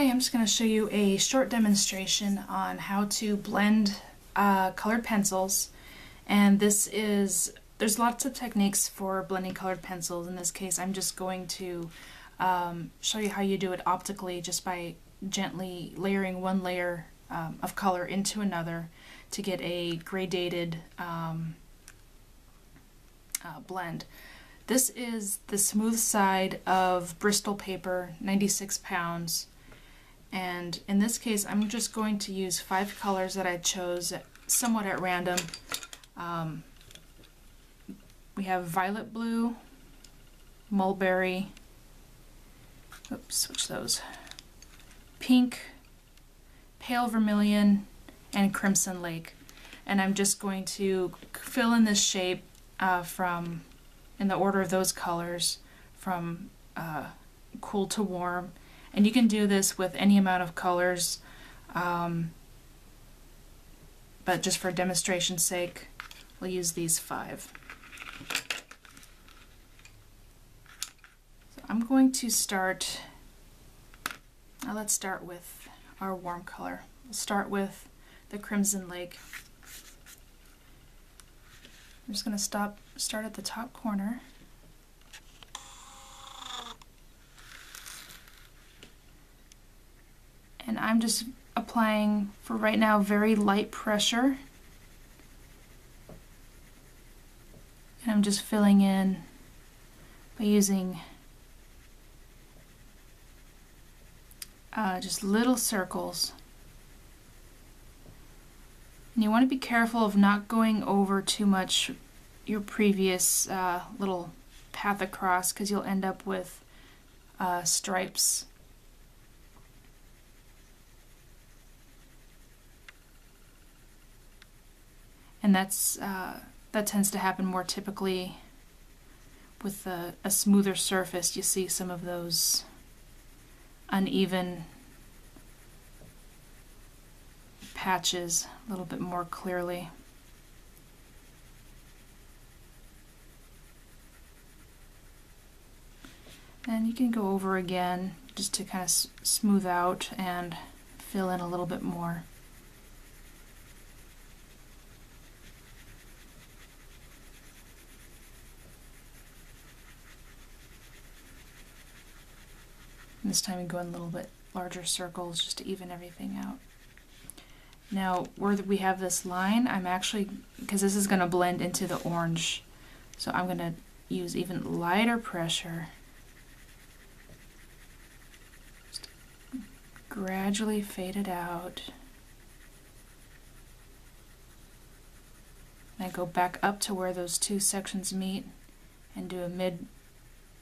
Okay, I'm just going to show you a short demonstration on how to blend colored pencils. And there's lots of techniques for blending colored pencils. In this case, I'm just going to show you how you do it optically, just by gently layering one layer of color into another to get a gradated blend. This is the smooth side of Bristol paper, 96 pounds. And in this case, I'm just going to use 5 colors that I chose somewhat at random. We have violet blue, mulberry, oops, switch those, pink, pale vermilion, and crimson lake. And I'm just going to fill in this shape in the order of those colors from cool to warm. And you can do this with any amount of colors, but just for demonstration's sake, we'll use these 5. So I'm going to start, now let's start with our warm color. We'll start with the Crimson Lake. I'm just going to start at the top corner. And I'm just applying, for right now, very light pressure. And I'm just filling in by using just little circles. And you want to be careful of not going over too much your previous little path across, because you'll end up with stripes. And that tends to happen more typically with a smoother surface. You see some of those uneven patches a little bit more clearly. And you can go over again just to kind of smooth out and fill in a little bit more. This time you go in a little bit larger circles just to even everything out. Now where we have this line, I'm actually, because this is going to blend into the orange, so I'm going to use even lighter pressure. Just gradually fade it out. And I go back up to where those two sections meet and do a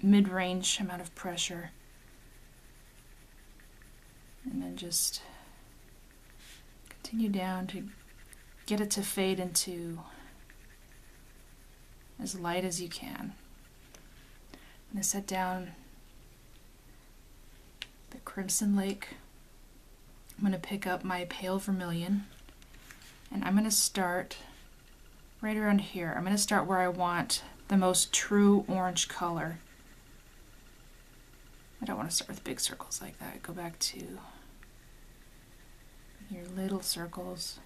mid-range amount of pressure. And then just continue down to get it to fade into as light as you can. I'm going to set down the Crimson Lake. I'm going to pick up my pale vermilion, and I'm going to start right around here. I'm going to start where I want the most true orange color. I don't want to start with big circles like that. Go back to your little circles.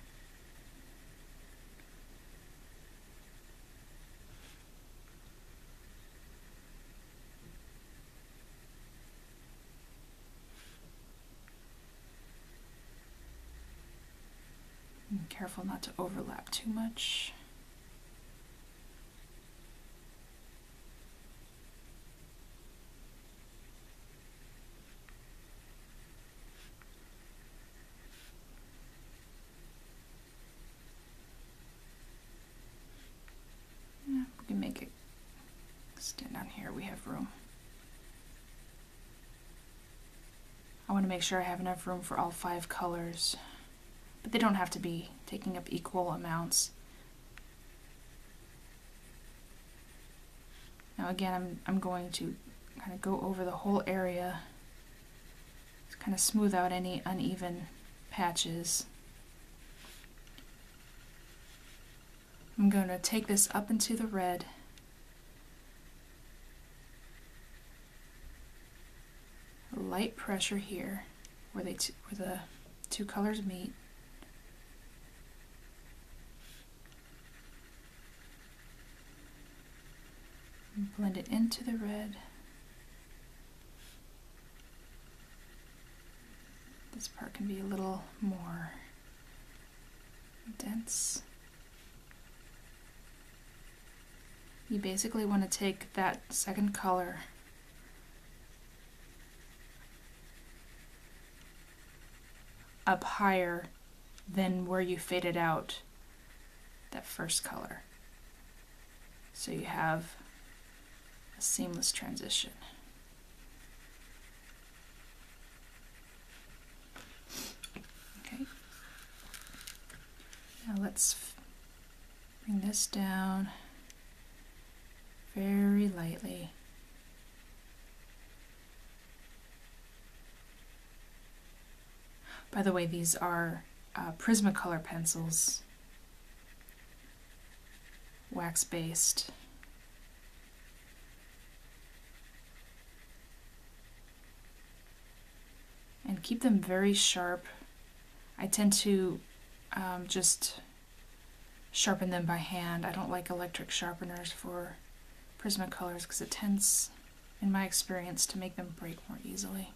And careful not to overlap too much. I want to make sure I have enough room for all 5 colors, but they don't have to be taking up equal amounts. Now again, I'm going to kind of go over the whole area to kind of smooth out any uneven patches. I'm going to take this up into the red. Light pressure here, where the two colors meet. And blend it into the red. This part can be a little more dense. You basically want to take that second color up higher than where you faded out that first color, so you have a seamless transition. Okay, now let's bring this down very lightly. By the way, these are Prismacolor pencils, wax-based. And keep them very sharp. I tend to just sharpen them by hand. I don't like electric sharpeners for Prismacolors because it tends, in my experience, to make them break more easily.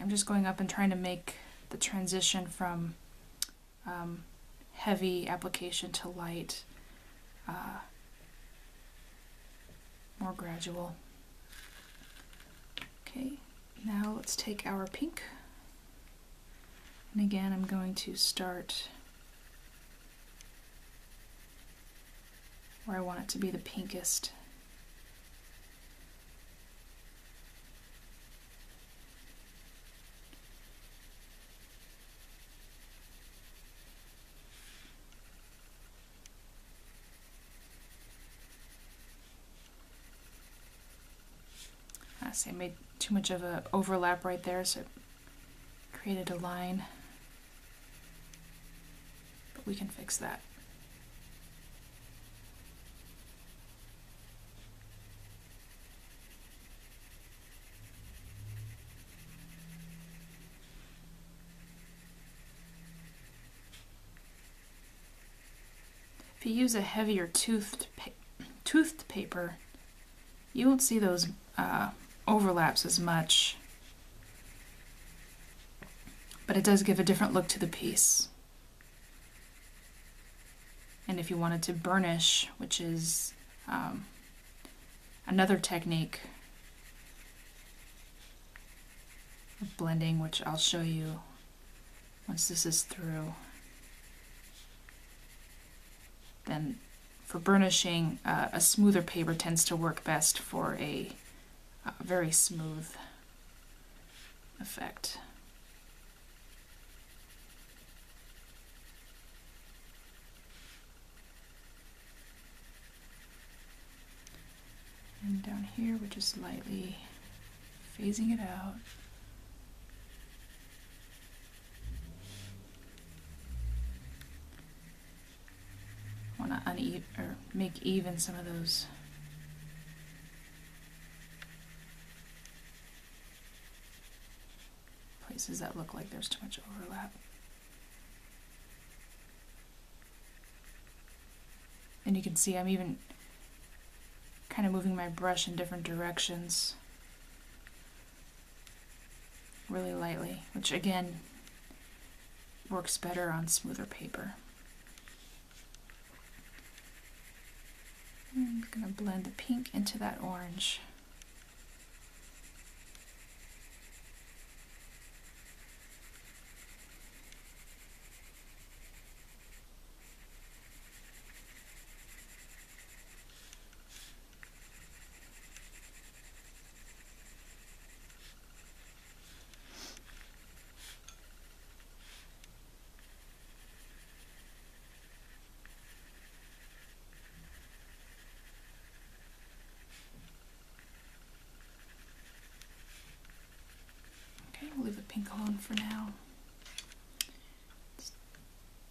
I'm just going up and trying to make the transition from heavy application to light more gradual. Okay, now let's take our pink, and again I'm going to start where I want it to be the pinkest. I made too much of an overlap right there, so it created a line, but we can fix that. If you use a heavier toothed paper, you won't see those overlaps as much, but it does give a different look to the piece. And if you wanted to burnish, which is another technique of blending, which I'll show you once this is through, then for burnishing, a smoother paper tends to work best for a very smooth effect. And down here we're just lightly phasing it out. I want to make even some of those places that look like there's too much overlap. And you can see I'm even kind of moving my brush in different directions really lightly, which again works better on smoother paper. I'm going to blend the pink into that orange. Leave the pink alone for now. Let's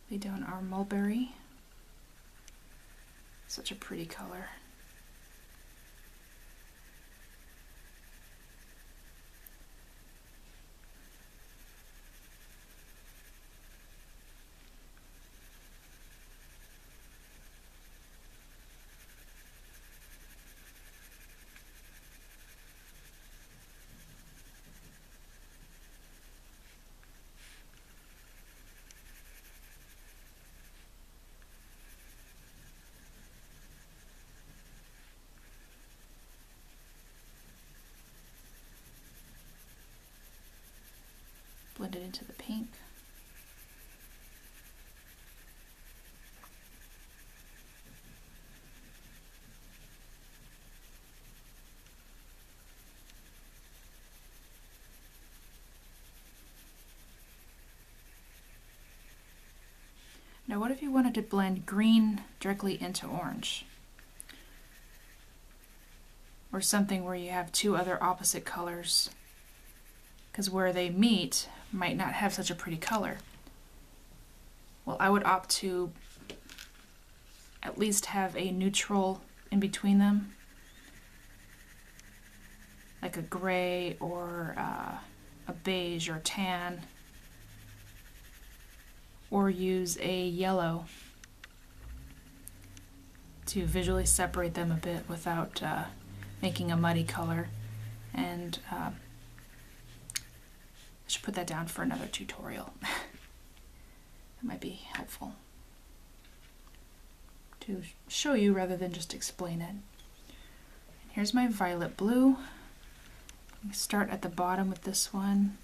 lay down our mulberry. Such a pretty color. Blend it into the pink. Now what if you wanted to blend green directly into orange? Or something where you have two other opposite colors, because where they meet might not have such a pretty color. Well, I would opt to at least have a neutral in between them, like a gray or a beige or tan, or use a yellow to visually separate them a bit without making a muddy color. And I should put that down for another tutorial. That might be helpful to show you rather than just explain it. And here's my violet blue. Start at the bottom with this one.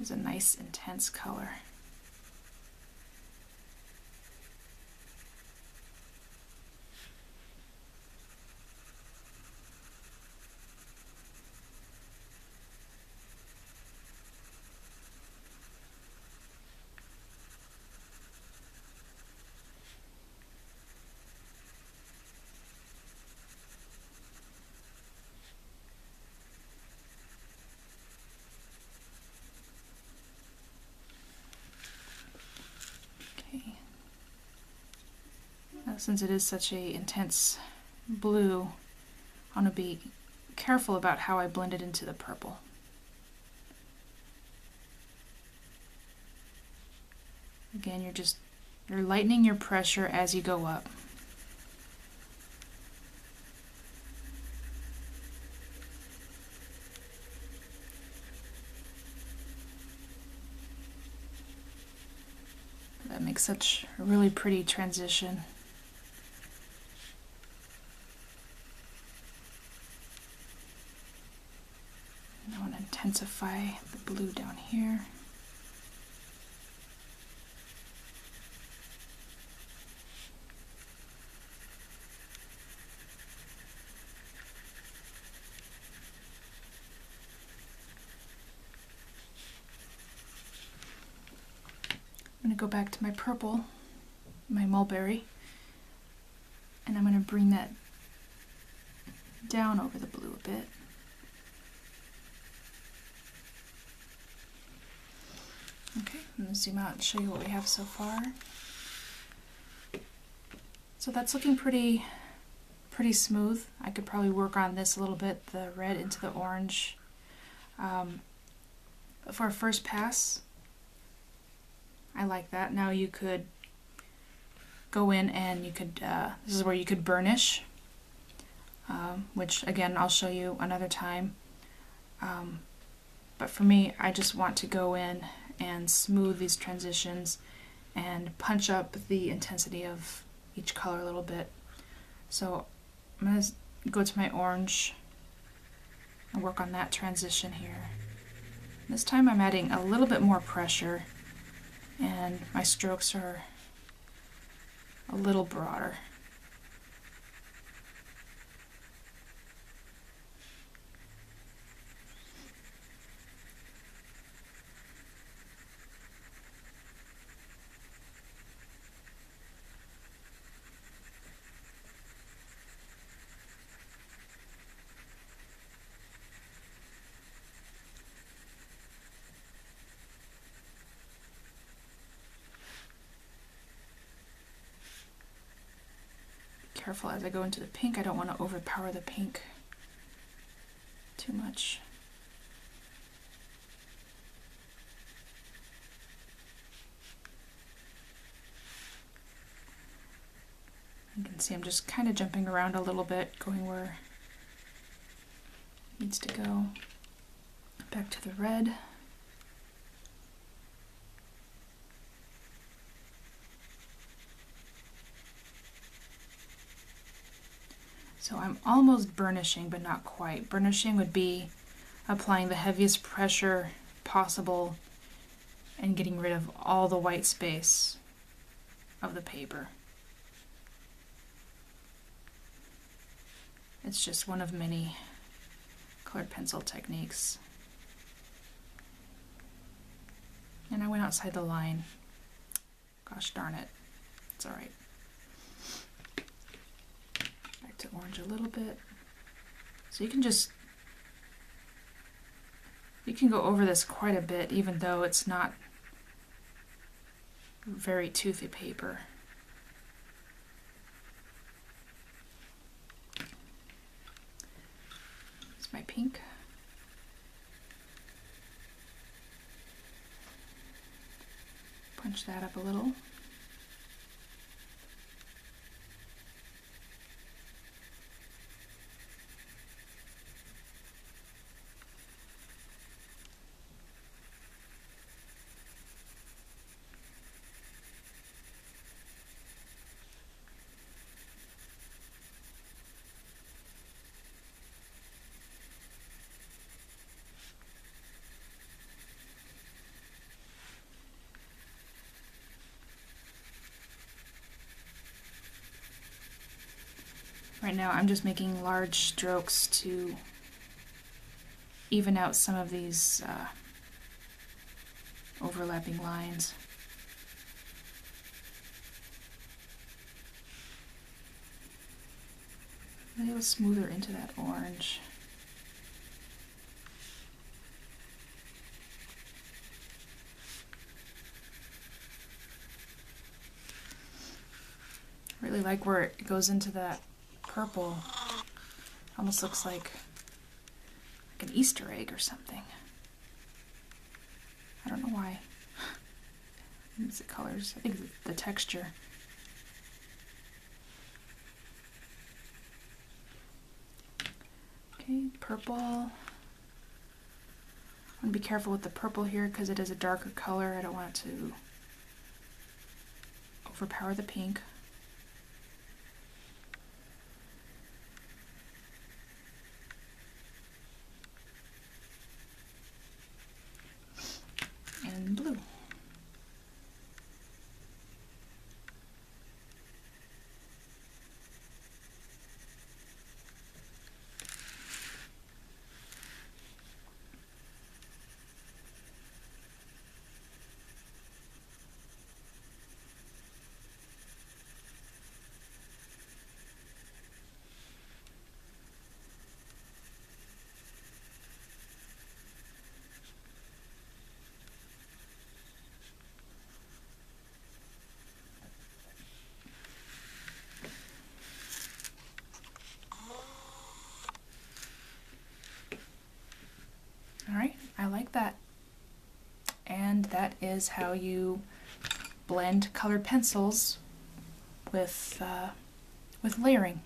It's a nice intense color. Since it is such a intense blue, I want to be careful about how I blend it into the purple. Again, you're lightening your pressure as you go up. That makes such a really pretty transition. Intensify the blue down here. I'm going to go back to my purple, my mulberry, and I'm going to bring that down over the blue a bit. Okay, I'm going to zoom out and show you what we have so far. So that's looking pretty smooth. I could probably work on this a little bit, the red into the orange. But for a first pass, I like that. Now you could go in and you could, this is where you could burnish, which again I'll show you another time. But for me, I just want to go in and smooth these transitions and punch up the intensity of each color a little bit. So I'm going to go to my orange and work on that transition here. This time I'm adding a little bit more pressure and my strokes are a little broader. careful as I go into the pink. I don't want to overpower the pink too much. You can see I'm just kind of jumping around a little bit, going where it needs to go. Back to the red. So I'm almost burnishing, but not quite. Burnishing would be applying the heaviest pressure possible and getting rid of all the white space of the paper. It's just one of many colored pencil techniques. And I went outside the line. Gosh darn it. It's all right. Back to orange a little bit. So you can just, you can go over this quite a bit, even though it's not very toothy paper. My pink. Punch that up a little. Right now I'm just making large strokes to even out some of these overlapping lines. A little smoother into that orange. I really like where it goes into that purple. Almost looks like an Easter egg or something. I don't know why. It's the colors. I think it's the texture. Okay, purple. I'm going to be careful with the purple here because it is a darker color. I don't want it to overpower the pink. That. And that is how you blend colored pencils with layering.